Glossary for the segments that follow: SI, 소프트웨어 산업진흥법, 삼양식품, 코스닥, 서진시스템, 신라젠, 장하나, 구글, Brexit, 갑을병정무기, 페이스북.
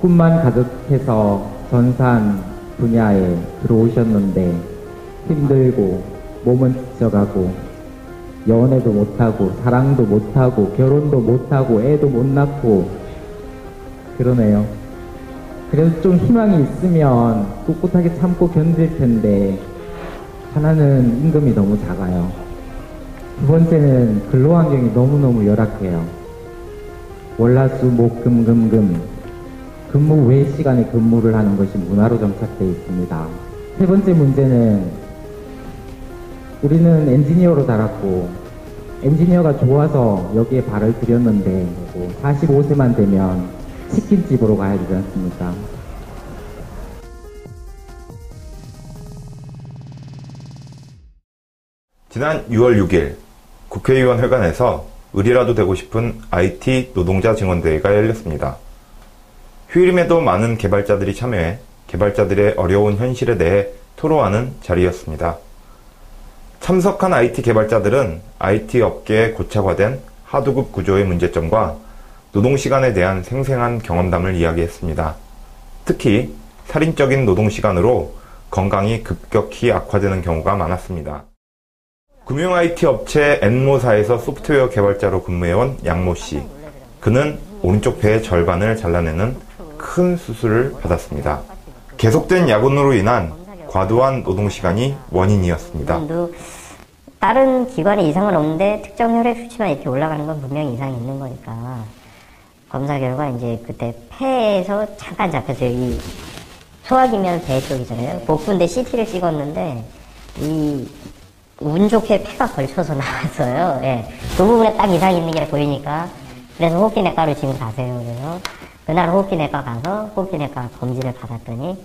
꿈만 가득해서 전산 분야에 들어오셨는데 힘들고 몸은 지쳐가고 연애도 못하고 사랑도 못하고 결혼도 못하고 애도 못 낳고 그러네요. 그래도 좀 희망이 있으면 꿋꿋하게 참고 견딜 텐데 하나는 임금이 너무 작아요. 두 번째는 근로환경이 너무너무 열악해요. 월화수 목금금금 근무 외 시간에 근무를 하는 것이 문화로 정착되어 있습니다. 세 번째 문제는 우리는 엔지니어로 자랐고 엔지니어가 좋아서 여기에 발을 들였는데 45세만 되면 치킨집으로 가야 되지 않습니까? 지난 6월 6일 국회의원 회관에서 을이라도 되고 싶은 IT 노동자 증원대회가 열렸습니다. 휴일임에도 많은 개발자들이 참여해 개발자들의 어려운 현실에 대해 토로하는 자리였습니다. 참석한 IT 개발자들은 IT 업계에 고착화된 하도급 구조의 문제점과 노동시간에 대한 생생한 경험담을 이야기했습니다. 특히 살인적인 노동시간으로 건강이 급격히 악화되는 경우가 많았습니다. 금융 IT 업체 엔모사에서 소프트웨어 개발자로 근무해온 양모씨. 그는 오른쪽 배의 절반을 잘라내는 큰 수술을 받았습니다. 계속된 야근으로 인한 과도한 노동시간이 원인이었습니다. 다른 기관에 이상은 없는데 특정 혈액 수치만 이렇게 올라가는 건 분명히 이상이 있는 거니까 검사 결과 이제 그때 폐에서 잠깐 잡혀서 이 소화기면 배 쪽이잖아요. 복부인데 CT를 찍었는데 이 운 좋게 폐가 걸쳐서 나왔어요. 예. 그 부분에 딱 이상이 있는 게 보이니까 그래서 호흡기 내과로 지금 가세요. 그래서 그날 호흡기 내과 가서 호흡기 내과 검진을 받았더니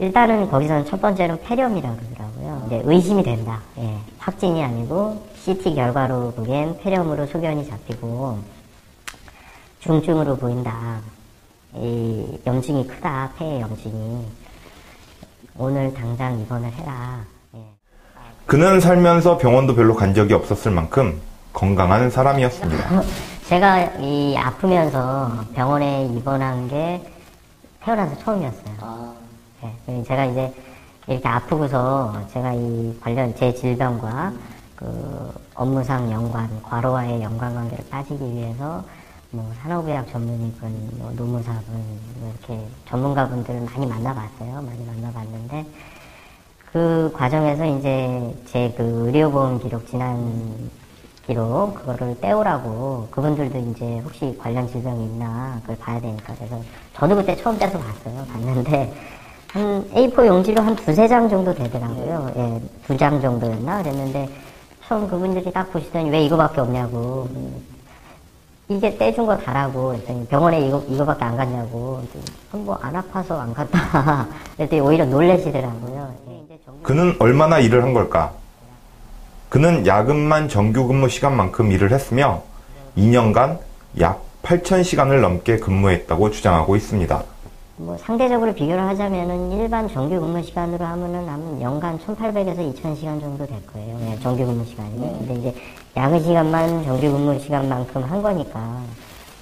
일단은 거기서는 첫 번째는 폐렴이라고 그러더라고요. 근데 의심이 된다. 예. 확진이 아니고 CT 결과로 보기엔 폐렴으로 소견이 잡히고 중증으로 보인다. 이 염증이 크다. 폐의 염증이. 오늘 당장 입원을 해라. 예. 그는 살면서 병원도 별로 간 적이 없었을 만큼 건강한 사람이었습니다. 제가 이 아프면서 병원에 입원한 게 태어나서 처음이었어요. 네, 제가 이제 이렇게 아프고서 제가 이 관련 제 질병과 그 업무상 연관, 과로와의 연관관계를 따지기 위해서 뭐 산업의학 전문의분, 뭐 노무사분, 뭐 이렇게 전문가분들을 많이 만나봤어요. 많이 만나봤는데 그 과정에서 이제 제 그 의료보험 기록 지난 기록 그거를 떼오라고 그분들도 이제 혹시 관련 질병이 있나 그걸 봐야 되니까 그래서 저도 그때 처음 떼서 봤어요. 봤는데 한 A4 용지로 한 두세 장 정도 되더라고요. 예, 두 장 정도였나 그랬는데 처음 그분들이 딱 보시더니 왜 이거밖에 없냐고 이게 떼준 거 다라고 그랬더니 병원에 이거밖에 안 갔냐고 뭐 안 아파서 안 갔다 그랬더니 오히려 놀래시더라고요. 그는 얼마나 일을 한 걸까? 그는 야근만 정규 근무 시간만큼 일을 했으며 2년간 약 8,000시간을 넘게 근무했다고 주장하고 있습니다. 뭐 상대적으로 비교를 하자면은 일반 정규 근무 시간으로 하면은 아마 연간 1,800에서 2,000시간 정도 될 거예요. 네, 정규 근무 시간이. 근데 이제 야근 시간만 정규 근무 시간만큼 한 거니까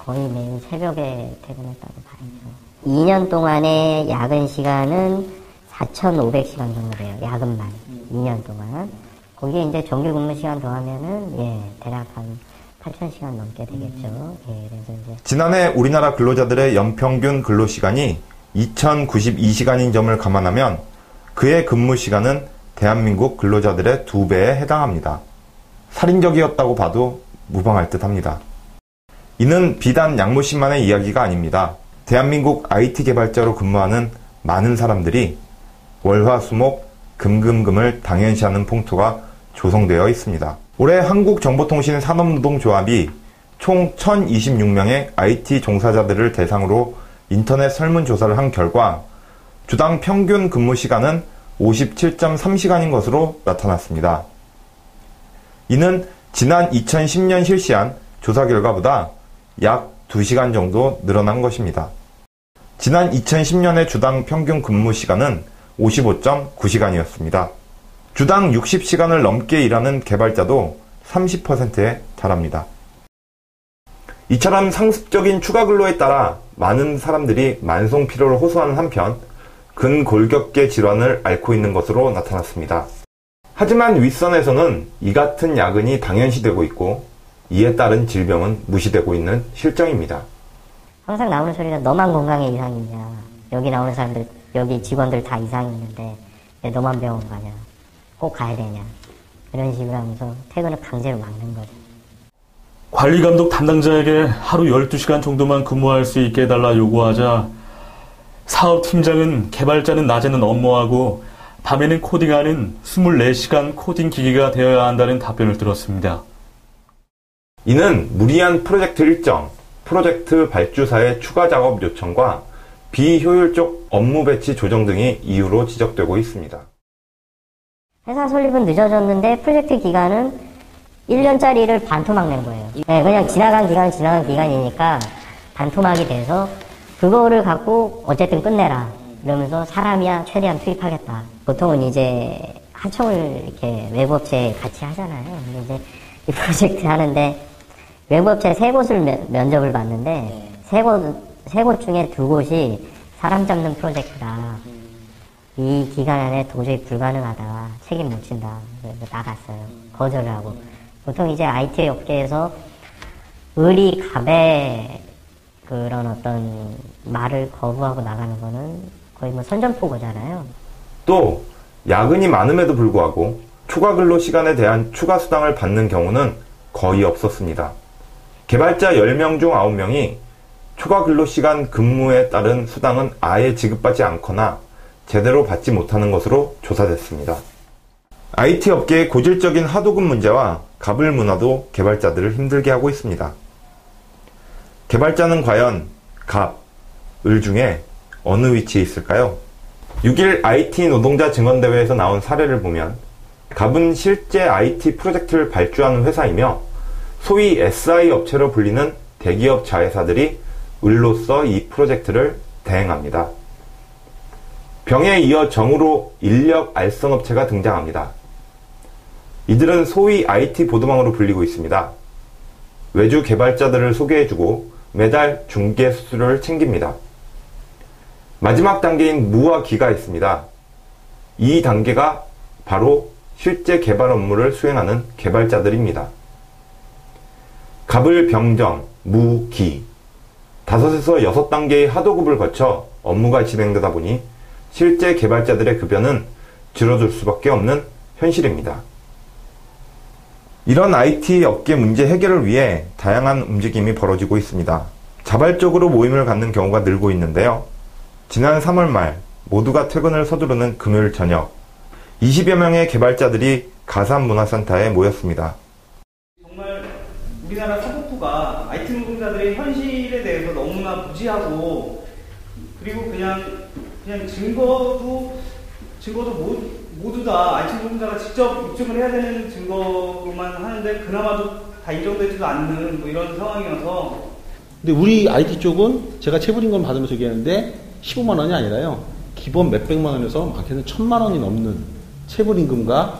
거의 매일 새벽에 퇴근했다고 봐야죠. 2년 동안의 야근 시간은 4,500시간 정도 돼요. 야근만. 2년 동안. 거기에 이제 정규 근무 시간 더하면은 예, 대략 한 8,000시간 넘게 되겠죠. 예, 그래서 이제 지난해 우리나라 근로자들의 연평균 근로시간이 2,092시간인 점을 감안하면 그의 근무시간은 대한민국 근로자들의 2배에 해당합니다. 살인적이었다고 봐도 무방할 듯합니다. 이는 비단 양모 씨만의 이야기가 아닙니다. 대한민국 IT 개발자로 근무하는 많은 사람들이 월화수목 금금금을 당연시하는 풍토가 조성되어 있습니다. 올해 한국정보통신산업노동조합이 총 1,026명의 IT 종사자들을 대상으로 인터넷 설문조사를 한 결과 주당 평균 근무시간은 57.3시간인 것으로 나타났습니다. 이는 지난 2010년 실시한 조사 결과보다 약 2시간 정도 늘어난 것입니다. 지난 2010년의 주당 평균 근무시간은 55.9시간이었습니다. 주당 60시간을 넘게 일하는 개발자도 30%에 달합니다. 이처럼 상습적인 추가 근로에 따라 많은 사람들이 만성 피로를 호소하는 한편 근골격계 질환을 앓고 있는 것으로 나타났습니다. 하지만 윗선에서는 이 같은 야근이 당연시되고 있고 이에 따른 질병은 무시되고 있는 실정입니다. 항상 나오는 소리는 너만 건강해 이상이냐, 여기 나오는 사람들, 여기 직원들 다 이상이 있는데 왜 너만 병원 가냐, 꼭 가야 되냐, 이런 식으로 하면서 퇴근을 강제로 막는 거죠. 관리감독 담당자에게 하루 12시간 정도만 근무할 수 있게 해달라 요구하자 사업팀장은 개발자는 낮에는 업무하고 밤에는 코딩하는 24시간 코딩 기기가 되어야 한다는 답변을 들었습니다. 이는 무리한 프로젝트 일정, 프로젝트 발주사의 추가 작업 요청과 비효율적 업무 배치 조정 등이 이유로 지적되고 있습니다. 회사 설립은 늦어졌는데 프로젝트 기간은 1년짜리를 반토막 낸 거예요. 네, 그냥 지나간 기간이니까 반토막이 돼서 그거를 갖고 어쨌든 끝내라 이러면서 사람이야 최대한 투입하겠다. 보통은 이제 하청을 이렇게 외부업체에 같이 하잖아요. 근데 이제 이 프로젝트 하는데 외부업체 3곳을 면접을 봤는데 세 곳 중에 2곳이 사람 잡는 프로젝트다. 이 기간 안에 도저히 불가능하다. 책임 못 진다. 그래서 나갔어요. 거절을 하고. 보통 이제 IT 업계에서 의리 갑에 그런 어떤 말을 거부하고 나가는 거는 거의 뭐 선전포고잖아요. 또 야근이 많음에도 불구하고 추가 근로 시간에 대한 추가 수당을 받는 경우는 거의 없었습니다. 개발자 10명 중 9명이 추가 근로 시간 근무에 따른 수당은 아예 지급받지 않거나 제대로 받지 못하는 것으로 조사됐습니다. IT 업계의 고질적인 하도급 문제와 갑을 문화도 개발자들을 힘들게 하고 있습니다. 개발자는 과연 갑, 을 중에 어느 위치에 있을까요? 6일 IT 노동자 증언대회에서 나온 사례를 보면 갑은 실제 IT 프로젝트를 발주하는 회사이며 소위 SI 업체로 불리는 대기업 자회사들이 을로서 이 프로젝트를 대행합니다. 병에 이어 정으로 인력 알선업체가 등장합니다. 이들은 소위 IT 보도망으로 불리고 있습니다. 외주 개발자들을 소개해주고 매달 중개 수수료를 챙깁니다. 마지막 단계인 무와 기가 있습니다. 이 단계가 바로 실제 개발 업무를 수행하는 개발자들입니다. 갑을 병정, 무, 기 5에서 6단계의 하도급을 거쳐 업무가 진행되다 보니 실제 개발자들의 급여는 줄어들 수밖에 없는 현실입니다. 이런 IT 업계 문제 해결을 위해 다양한 움직임이 벌어지고 있습니다. 자발적으로 모임을 갖는 경우가 늘고 있는데요. 지난 3월 말 모두가 퇴근을 서두르는 금요일 저녁 20여 명의 개발자들이 가산문화센터에 모였습니다. 정말 우리나라 사법부가 IT 노동자들의 현실에 대해서 너무나 부지하고 그리고 그냥 증거도 모두 다 IT 노동자가 직접 입증을 해야 되는 증거로만 하는데 그나마도 다 인정되지도 않는 뭐 이런 상황이어서. 근데 우리 IT 쪽은 제가 체불임금 받으면서 얘기하는데 15만 원이 아니라요. 기본 몇백만 원에서 많게는 1000만 원이 넘는 체불임금과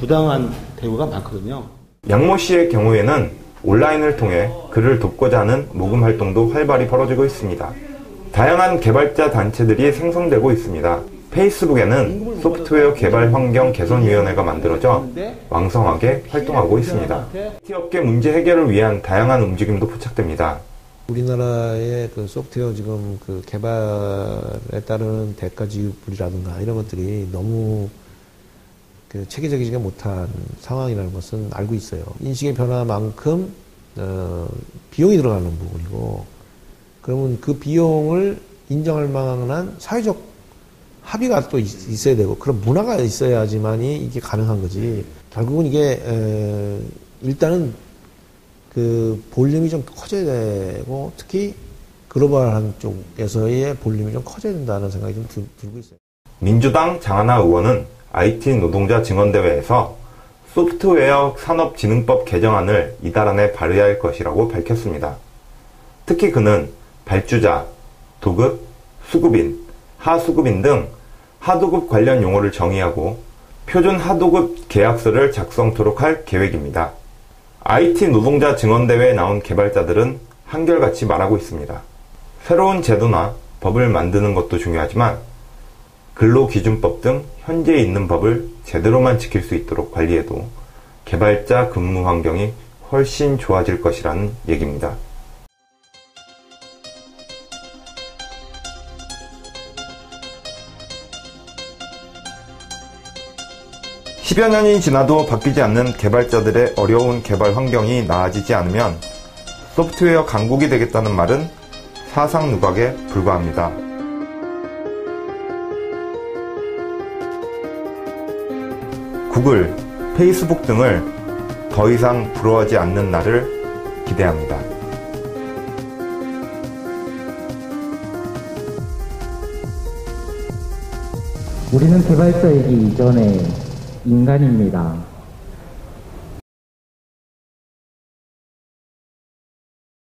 부당한 대우가 많거든요. 양모 씨의 경우에는 온라인을 통해 그를 돕고자 하는 모금 활동도 활발히 벌어지고 있습니다. 다양한 개발자 단체들이 생성되고 있습니다. 페이스북에는 소프트웨어 개발 환경 개선위원회가 만들어져 왕성하게 활동하고 있습니다. IT 업계 문제 해결을 위한 다양한 움직임도 포착됩니다. 우리나라의 그 소프트웨어 지금 그 개발에 따른 대가 지불이라든가 이런 것들이 너무 그 체계적이지 못한 상황이라는 것은 알고 있어요. 인식의 변화만큼 비용이 들어가는 부분이고, 그러면 그 비용을 인정할 만한 사회적 합의가 또 있어야 되고 그런 문화가 있어야지만이 이게 가능한 거지. 결국은 이게 일단은 그 볼륨이 좀 커져야 되고 특히 글로벌한 쪽에서의 볼륨이 좀 커져야 된다는 생각이 좀 들고 있어요. 민주당 장하나 의원은 IT 노동자 증언대회에서 소프트웨어 산업진흥법 개정안을 이달 안에 발의해야 할 것이라고 밝혔습니다. 특히 그는 발주자, 도급, 수급인, 하수급인 등 하도급 관련 용어를 정의하고 표준 하도급 계약서를 작성토록 할 계획입니다. IT 노동자 증언대회에 나온 개발자들은 한결같이 말하고 있습니다. 새로운 제도나 법을 만드는 것도 중요하지만 근로기준법 등 현재 있는 법을 제대로만 지킬 수 있도록 관리해도 개발자 근무 환경이 훨씬 좋아질 것이라는 얘기입니다. 십여 년이 지나도 바뀌지 않는 개발자들의 어려운 개발 환경이 나아지지 않으면 소프트웨어 강국이 되겠다는 말은 사상 누각에 불과합니다. 구글, 페이스북 등을 더 이상 부러워하지 않는 날을 기대합니다. 우리는 개발자이기 이전에 인간입니다.